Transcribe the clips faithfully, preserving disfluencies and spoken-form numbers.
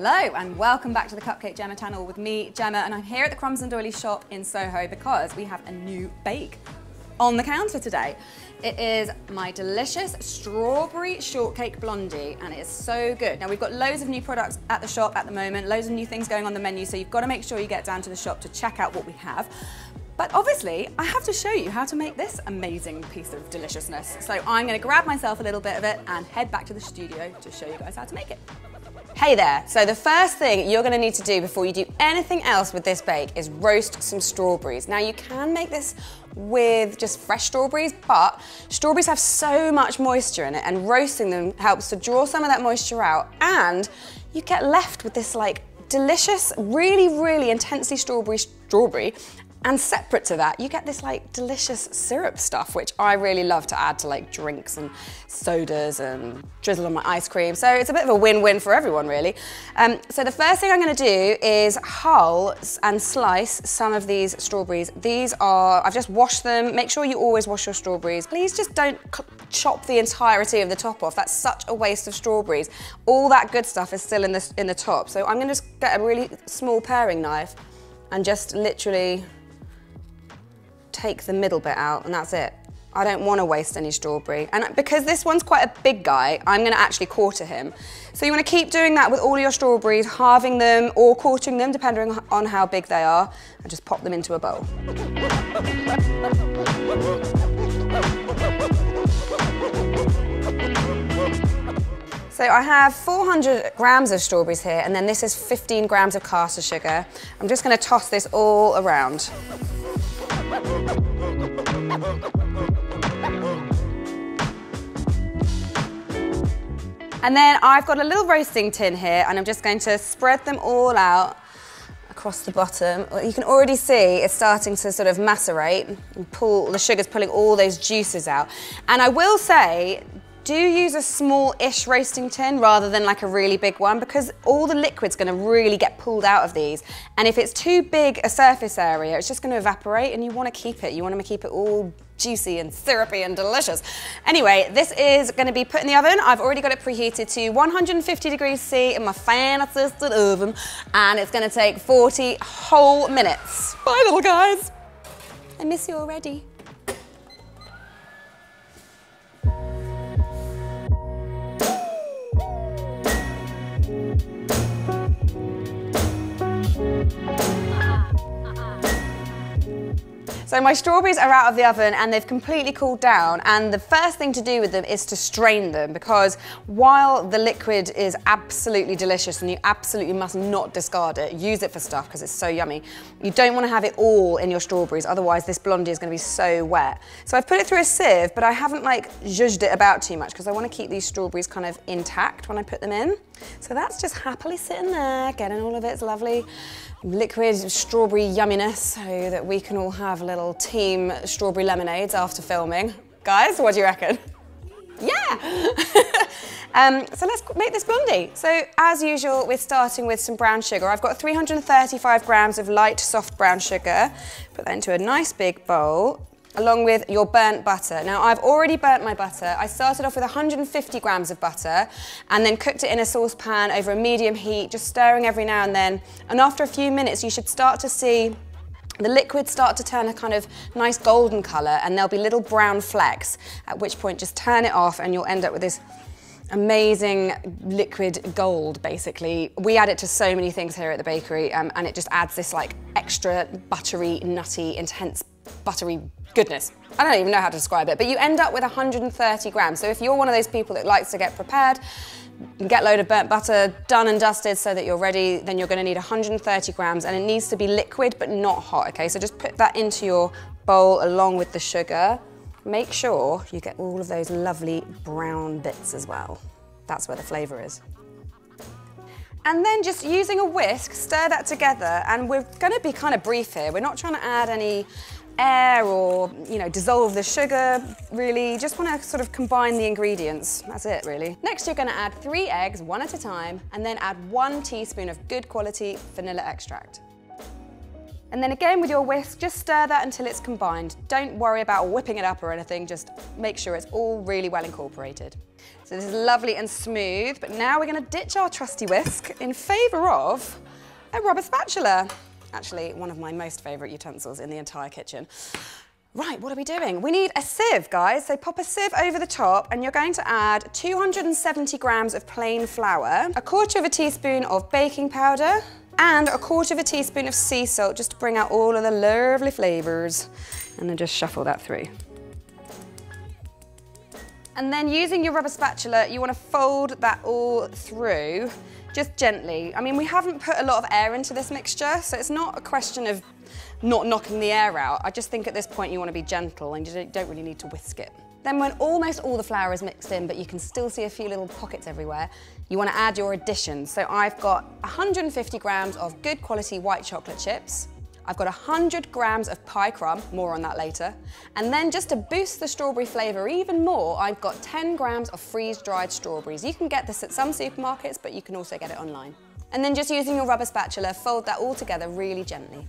Hello and welcome back to the Cupcake Jemma channel with me, Gemma, and I'm here at the Crumbs and Doilies shop in Soho because we have a new bake on the counter today. It is my delicious strawberry shortcake blondie and it is so good. Now we've got loads of new products at the shop at the moment, loads of new things going on the menu, so you've got to make sure you get down to the shop to check out what we have. But obviously, I have to show you how to make this amazing piece of deliciousness. So I'm gonna grab myself a little bit of it and head back to the studio to show you guys how to make it. Hey there, so the first thing you're gonna need to do before you do anything else with this bake is roast some strawberries. Now you can make this with just fresh strawberries, but strawberries have so much moisture in it and roasting them helps to draw some of that moisture out, and you get left with this like delicious, really, really intensely strawberry strawberry. And separate to that, you get this like delicious syrup stuff, which I really love to add to like drinks and sodas and drizzle on my ice cream. So it's a bit of a win-win for everyone really. Um, so the first thing I'm gonna do is hull and slice some of these strawberries. These are, I've just washed them. Make sure you always wash your strawberries. Please just don't chop the entirety of the top off. That's such a waste of strawberries. All that good stuff is still in the, in the top. So I'm gonna just get a really small paring knife and just literally take the middle bit out and that's it. I don't want to waste any strawberry. And because this one's quite a big guy, I'm going to actually quarter him. So you want to keep doing that with all your strawberries, halving them or quartering them depending on how big they are, and just pop them into a bowl. So I have four hundred grams of strawberries here, and then this is fifteen grams of caster sugar. I'm just going to toss this all around. And then I've got a little roasting tin here and I'm just going to spread them all out across the bottom. You can already see it's starting to sort of macerate and pull, the sugar's pulling all those juices out. And I will say, do use a small-ish roasting tin rather than like a really big one, because all the liquid's gonna really get pulled out of these. And if it's too big a surface area, it's just gonna evaporate and you wanna keep it. You wanna keep it all juicy and syrupy and delicious. Anyway, this is gonna be put in the oven. I've already got it preheated to one hundred fifty degrees C in my fan-assisted oven, and it's gonna take forty whole minutes. Bye, little guys. I miss you already. So my strawberries are out of the oven and they've completely cooled down, and the first thing to do with them is to strain them, because while the liquid is absolutely delicious and you absolutely must not discard it, use it for stuff because it's so yummy, you don't want to have it all in your strawberries, otherwise this blondie is going to be so wet. So I've put it through a sieve, but I haven't like zhuzhed it about too much because I want to keep these strawberries kind of intact when I put them in. So that's just happily sitting there, getting all of its lovely liquid strawberry yumminess so that we can all have a little team strawberry lemonades after filming. Guys, what do you reckon? Yeah! um, so let's make this blondie. So as usual, we're starting with some brown sugar. I've got three hundred thirty-five grams of light, soft brown sugar. Put that into a nice big bowl, along with your burnt butter. Now I've already burnt my butter. I started off with one hundred fifty grams of butter and then cooked it in a saucepan over a medium heat, just stirring every now and then. And after a few minutes, you should start to see the liquids start to turn a kind of nice golden colour, and there'll be little brown flecks, at which point just turn it off and you'll end up with this amazing liquid gold, basically. We add it to so many things here at the bakery, um, and it just adds this like extra buttery, nutty, intense buttery goodness. I don't even know how to describe it, but you end up with one hundred thirty grams. So if you're one of those people that likes to get prepared, get a load of burnt butter done and dusted so that you're ready, then you're going to need one hundred thirty grams, and it needs to be liquid but not hot, okay? So just put that into your bowl along with the sugar. Make sure you get all of those lovely brown bits as well. That's where the flavour is. And then just using a whisk, stir that together, and we're going to be kind of brief here. We're not trying to add any air or, you know, dissolve the sugar, really. Just want to sort of combine the ingredients. That's it, really. Next, you're going to add three eggs, one at a time, and then add one teaspoon of good quality vanilla extract. And then again with your whisk, just stir that until it's combined. Don't worry about whipping it up or anything, just make sure it's all really well incorporated. So this is lovely and smooth, but now we're gonna ditch our trusty whisk in favor of a rubber spatula. Actually, one of my most favorite utensils in the entire kitchen. Right, what are we doing? We need a sieve, guys. So pop a sieve over the top and you're going to add two hundred seventy grams of plain flour, a quarter of a teaspoon of baking powder, and a quarter of a teaspoon of sea salt, just to bring out all of the lovely flavours. And then just shuffle that through. And then using your rubber spatula, you want to fold that all through, just gently. I mean, we haven't put a lot of air into this mixture, so it's not a question of not knocking the air out. I just think at this point you want to be gentle and you don't really need to whisk it. Then when almost all the flour is mixed in, but you can still see a few little pockets everywhere, you want to add your additions. So I've got one hundred fifty grams of good quality white chocolate chips. I've got one hundred grams of pie crumb, more on that later. And then just to boost the strawberry flavour even more, I've got ten grams of freeze-dried strawberries. You can get this at some supermarkets, but you can also get it online. And then just using your rubber spatula, fold that all together really gently.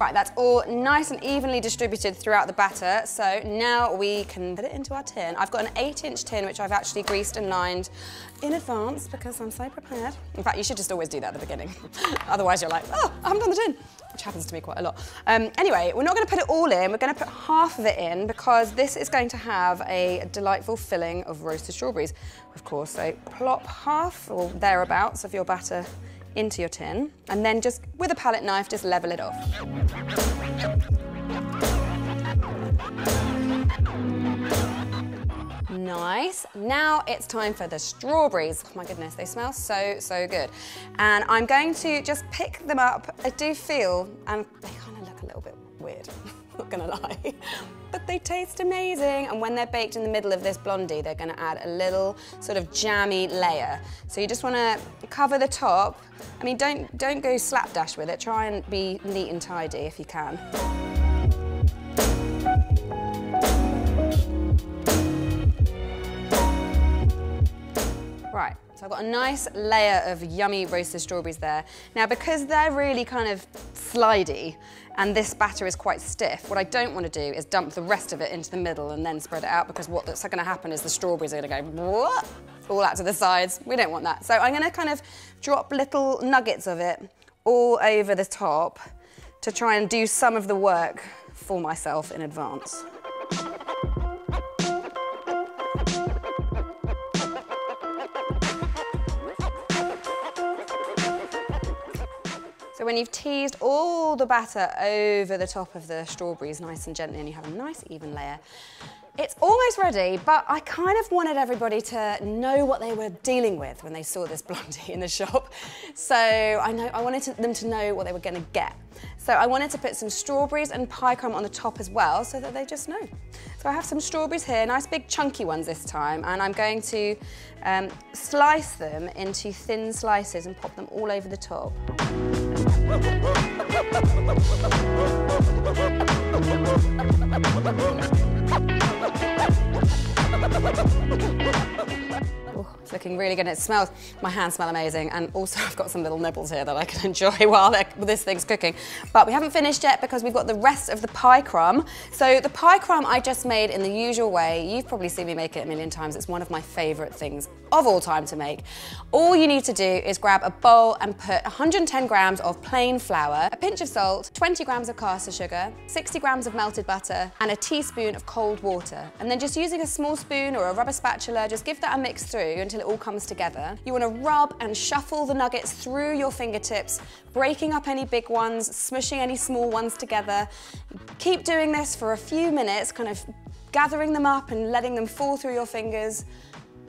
Right, that's all nice and evenly distributed throughout the batter, so now we can put it into our tin. I've got an eight inch tin which I've actually greased and lined in advance because I'm so prepared. In fact, you should just always do that at the beginning. Otherwise you're like, oh, I haven't done the tin, which happens to me quite a lot. Um, anyway, we're not going to put it all in, we're going to put half of it in because this is going to have a delightful filling of roasted strawberries, of course. So plop half or thereabouts of your batter into your tin, and then just with a palette knife, just level it off. Nice. Now it's time for the strawberries. Oh my goodness, they smell so, so good. And I'm going to just pick them up. I do feel, and they kind of look a little bit weird, not gonna lie, but they taste amazing. And when they're baked in the middle of this blondie, they're gonna add a little sort of jammy layer. So you just wanna cover the top. I mean, don't, don't go slapdash with it. Try and be neat and tidy if you can. Right, so I've got a nice layer of yummy roasted strawberries there. Now, because they're really kind of slidey, and this batter is quite stiff, what I don't want to do is dump the rest of it into the middle and then spread it out, because what's going to happen is the strawberries are going to go what? All out to the sides. We don't want that. So I'm going to kind of drop little nuggets of it all over the top to try and do some of the work for myself in advance. So when you've teased all the batter over the top of the strawberries nice and gently, and you have a nice even layer, it's almost ready, but I kind of wanted everybody to know what they were dealing with when they saw this blondie in the shop. So I know I wanted to, them to know what they were gonna get. So I wanted to put some strawberries and pie crumb on the top as well, so that they just know. So I have some strawberries here, nice big chunky ones this time, and I'm going to um, slice them into thin slices and pop them all over the top. Oh, it's looking really good. It smells, my hands smell amazing, and also I've got some little nibbles here that I can enjoy while this thing's cooking. But we haven't finished yet because we've got the rest of the pie crumb. So the pie crumb I just made in the usual way. You've probably seen me make it a million times. It's one of my favourite things of all time to make. All you need to do is grab a bowl and put one hundred ten grams of plain flour, a pinch of salt, twenty grams of caster sugar, sixty grams of melted butter, and a teaspoon of cold water. And then just using a small spoon or a rubber spatula, just give that a mix through until it all comes together. You want to rub and shuffle the nuggets through your fingertips, breaking up any big ones, smushing any small ones together. Keep doing this for a few minutes, kind of gathering them up and letting them fall through your fingers.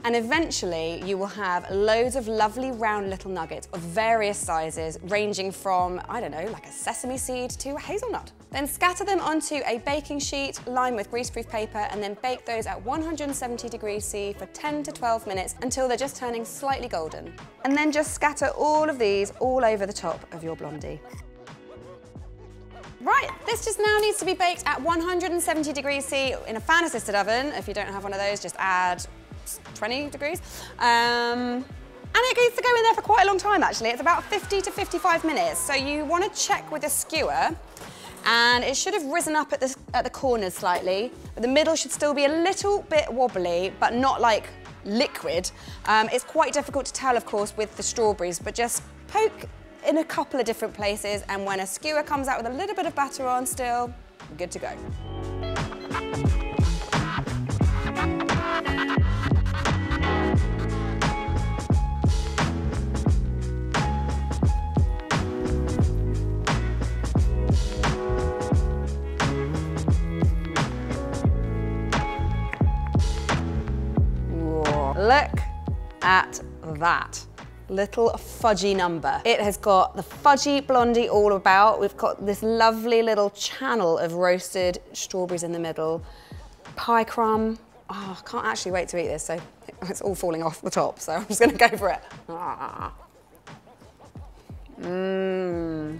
And eventually you will have loads of lovely round little nuggets of various sizes, ranging from, I don't know, like a sesame seed to a hazelnut. Then scatter them onto a baking sheet, line with greaseproof paper, and then bake those at one hundred seventy degrees C for ten to twelve minutes until they're just turning slightly golden. And then just scatter all of these all over the top of your blondie. Right, this just now needs to be baked at one hundred seventy degrees C in a fan-assisted oven. If you don't have one of those, just add twenty degrees. Um, And it needs to go in there for quite a long time, actually. It's about fifty to fifty-five minutes. So you want to check with a skewer. And it should have risen up at the, at the corners slightly. But the middle should still be a little bit wobbly, but not like liquid. Um, it's quite difficult to tell, of course, with the strawberries, but just poke in a couple of different places. And when a skewer comes out with a little bit of batter on still, we're good to go. Look at that little fudgy number. It has got the fudgy blondie all about. We've got this lovely little channel of roasted strawberries in the middle. Pie crumb. Oh, I can't actually wait to eat this, so it's all falling off the top, so I'm just gonna go for it. Mmm.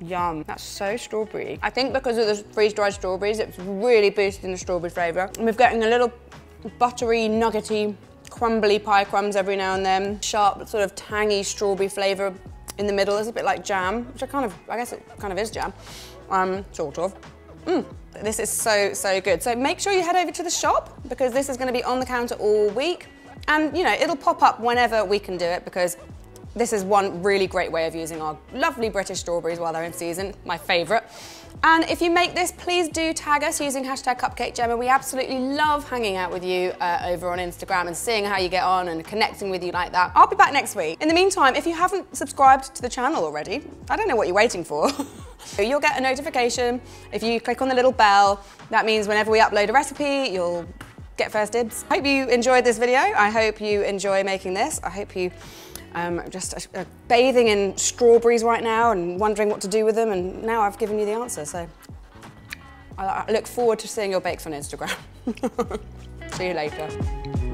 Yum. That's so strawberry. I think because of the freeze-dried strawberries, it's really boosting the strawberry flavour. And we're getting a little buttery, nuggety, crumbly pie crumbs every now and then. Sharp, sort of tangy strawberry flavour in the middle. It's a bit like jam, which I kind of, I guess it kind of is jam, um, sort of. Mm. This is so, so good. So make sure you head over to the shop because this is going to be on the counter all week. And, you know, it'll pop up whenever we can do it because this is one really great way of using our lovely British strawberries while they're in season, my favourite. And if you make this, please do tag us using hashtag Cupcake Jemma. We absolutely love hanging out with you uh, over on Instagram and seeing how you get on and connecting with you like that. I'll be back next week. In the meantime, if you haven't subscribed to the channel already, I don't know what you're waiting for. You'll get a notification. If you click on the little bell, that means whenever we upload a recipe, you'll get first dibs. I hope you enjoyed this video. I hope you enjoy making this. I hope you Um, just uh, bathing in strawberries right now and wondering what to do with them, and now I've given you the answer, so I, I look forward to seeing your bakes on Instagram. See you later.